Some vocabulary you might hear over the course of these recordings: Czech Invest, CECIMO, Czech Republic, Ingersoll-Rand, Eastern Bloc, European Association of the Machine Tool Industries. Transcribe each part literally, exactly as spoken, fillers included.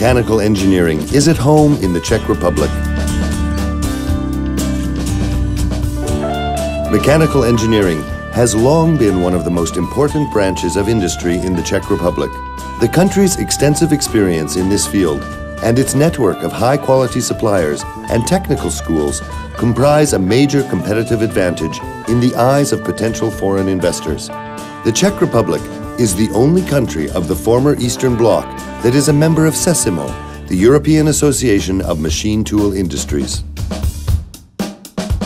mechanical engineering is at home in the Czech Republic. Mechanical engineering has long been one of the most important branches of industry in the Czech Republic. The country's extensive experience in this field and its network of high-quality suppliers and technical schools comprise a major competitive advantage in the eyes of potential foreign investors. The Czech Republic is the only country of the former Eastern Bloc that is a member of CECIMO, the European Association of Machine Tool Industries.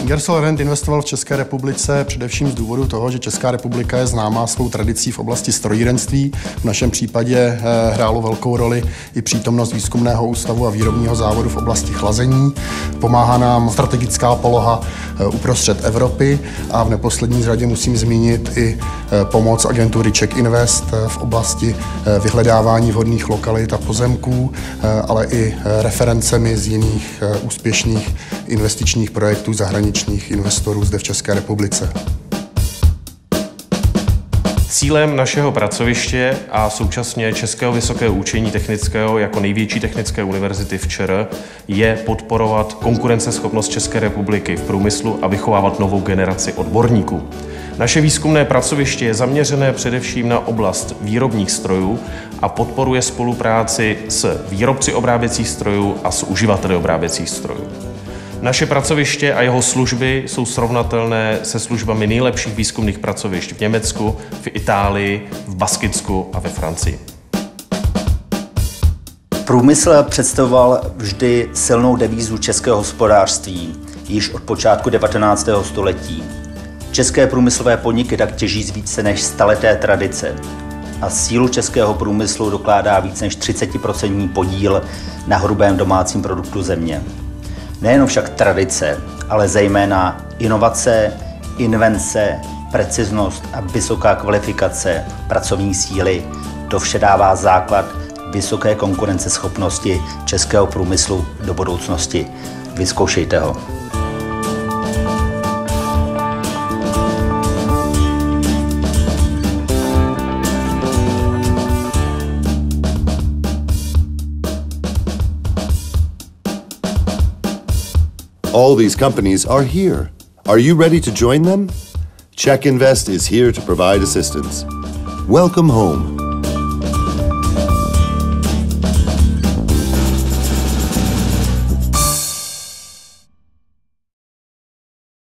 Ingersoll-Rand investoval v České republice především z důvodu toho, že Česká republika je známá svou tradicí v oblasti strojírenství. V našem případě hrálo velkou roli i přítomnost výzkumného ústavu a výrobního závodu v oblasti chlazení. Pomáhá nám strategická poloha uprostřed Evropy a v neposlední řadě musím zmínit i pomoc agentury Czech Invest v oblasti vyhledávání vhodných lokalit a pozemků, ale i referencemi z jiných úspěšných investičních projektů zahraničních investorů zde v České republice. Cílem našeho pracoviště a současně Českého vysokého učení technického jako největší technické univerzity v ČR je podporovat konkurenceschopnost České republiky v průmyslu a vychovávat novou generaci odborníků. Naše výzkumné pracoviště je zaměřené především na oblast výrobních strojů a podporuje spolupráci s výrobci obráběcích strojů a s uživateli obráběcích strojů. Naše pracoviště a jeho služby jsou srovnatelné se službami nejlepších výzkumných pracovišť v Německu, v Itálii, v Baskicku a ve Francii. Průmysl představoval vždy silnou devízu českého hospodářství již od počátku devatenáctého století. České průmyslové podniky tak těží z více než staleté tradice a sílu českého průmyslu dokládá více než třicetiprocentní podíl na hrubém domácím produktu země. Nejen však tradice, ale zejména inovace, invence, preciznost a vysoká kvalifikace pracovní síly, to vše dává základ vysoké konkurenceschopnosti českého průmyslu do budoucnosti. Vyzkoušejte ho. All these companies are here. Are you ready to join them? Czech Invest is here to provide assistance. Welcome home.